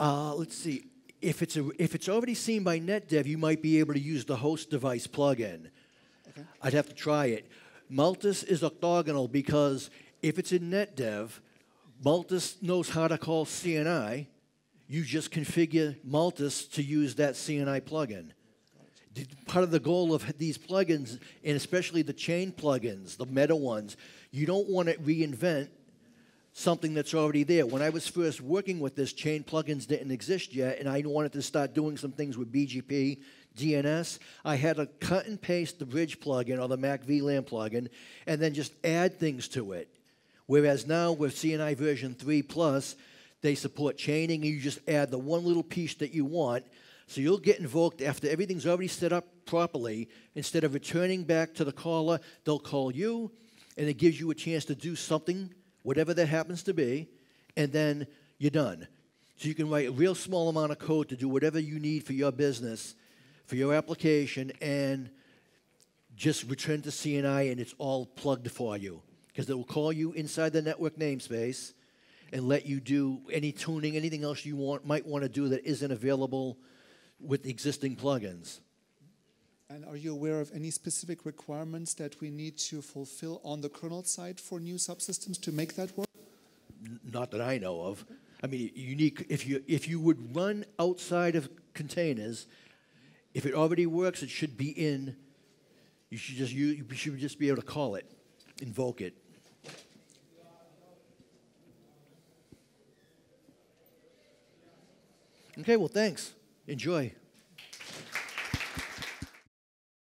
uh, let's see. If it's, a, if it's already seen by NetDev, you might be able to use the host device plugin. Okay. I'd have to try it. Multus is orthogonal because if it's in NetDev, Multus knows how to call C N I. You just configure Multus to use that C N I plugin. Part of the goal of these plugins, and especially the chain plugins, the meta ones, you don't want to reinvent something that's already there. When I was first working with this, chain plugins didn't exist yet, and I wanted to start doing some things with B G P, D N S. I had to cut and paste the bridge plugin or the Mac V LAN plugin and then just add things to it. Whereas now with C N I version three plus, they support chaining, and you just add the one little piece that you want. So you'll get invoked after everything's already set up properly. Instead of returning back to the caller, they'll call you, and it gives you a chance to do something, whatever that happens to be, and then you're done. So you can write a real small amount of code to do whatever you need for your business, for your application, and just return to C N I, and it's all plugged for you. Because it will call you inside the network namespace and let you do any tuning, anything else you want, might want to do that isn't available with existing plugins. And are you aware of any specific requirements that we need to fulfill on the kernel side for new subsystems to make that work? Not that I know of. I mean, unique. If you if you would run outside of containers, if it already works, it should be in. You should just you, you should just be able to call it, invoke it. Okay. Well, thanks. Enjoy.